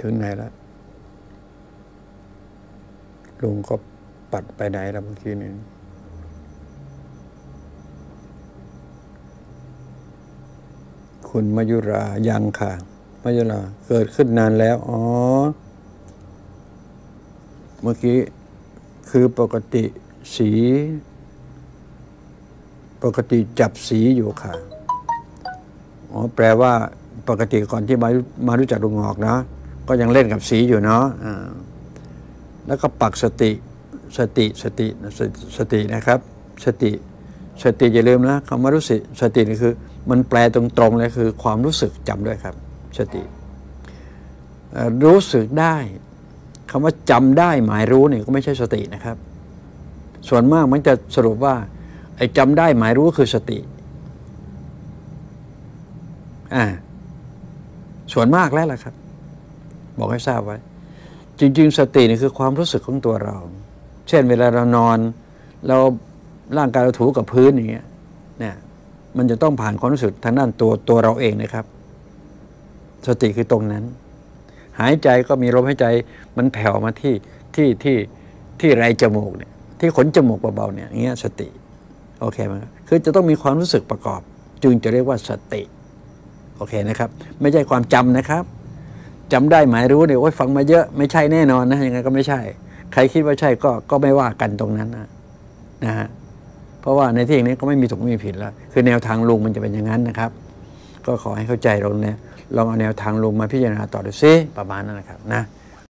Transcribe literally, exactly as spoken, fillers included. ถึงไหนแล้วลุงก็ปัดไปไหนแล้วเมื่อกี้นี้คุณมายุรายังค่ะมายุราเกิดขึ้นนานแล้วอ๋อเมื่อกี้คือปกติสีปกติจับสีอยู่ค่ะอ๋อแปลว่าปกติก่อนที่มามารู้จักลุงหอกนะก็ยังเล่นกับสีอยู่เนาะแล้วก็ปักสติสติสติสตินะครับสติสติอย่าลืมนะคำว่ารู้สึกสตินี่คือมันแปลตรงๆเลยคือความรู้สึกจำด้วยครับสติรู้สึกได้คำว่าจำได้หมายรู้เนี่ยก็ไม่ใช่สตินะครับส่วนมากมันจะสรุปว่าไอ้จำได้หมายรู้คือสติอ่าส่วนมากแล้วล่ะครับบอกให้ทราบไว้จริงๆสตินี่คือความรู้สึกของตัวเราเช่นเวลาเรานอนเราร่างกายเราถูกับพื้นอย่างเงี้ยเนี่ยมันจะต้องผ่านความรู้สึกทางด้านตัวตัวเราเองนะครับสติคือตรงนั้นหายใจก็มีลมหายใจมันแผ่วมาที่ที่ที่ที่ไรจมูกเนี่ยที่ขนจมูกเบาๆเนี่ยอย่างเงี้ยสติโอเคไหมครับคือจะต้องมีความรู้สึกประกอบจึงจะเรียกว่าสติโอเคนะครับไม่ใช่ความจำนะครับจำได้หมายรู้เนี่ยโอ้ยฟังมาเยอะไม่ใช่แน่นอนนะยังไงก็ไม่ใช่ใครคิดว่าใช่ก็ก็ไม่ว่ากันตรงนั้นนะนะฮะเพราะว่าในที่อย่างนี้ก็ไม่มีถูกไม่มีผิดแล้วคือแนวทางลุงมันจะเป็นอย่างนั้นนะครับก็ขอให้เข้าใจเราเนี่ยลองเอาแนวทางลุงมาพิจารณาต่อดูซิประมาณนั้นนะครับนะ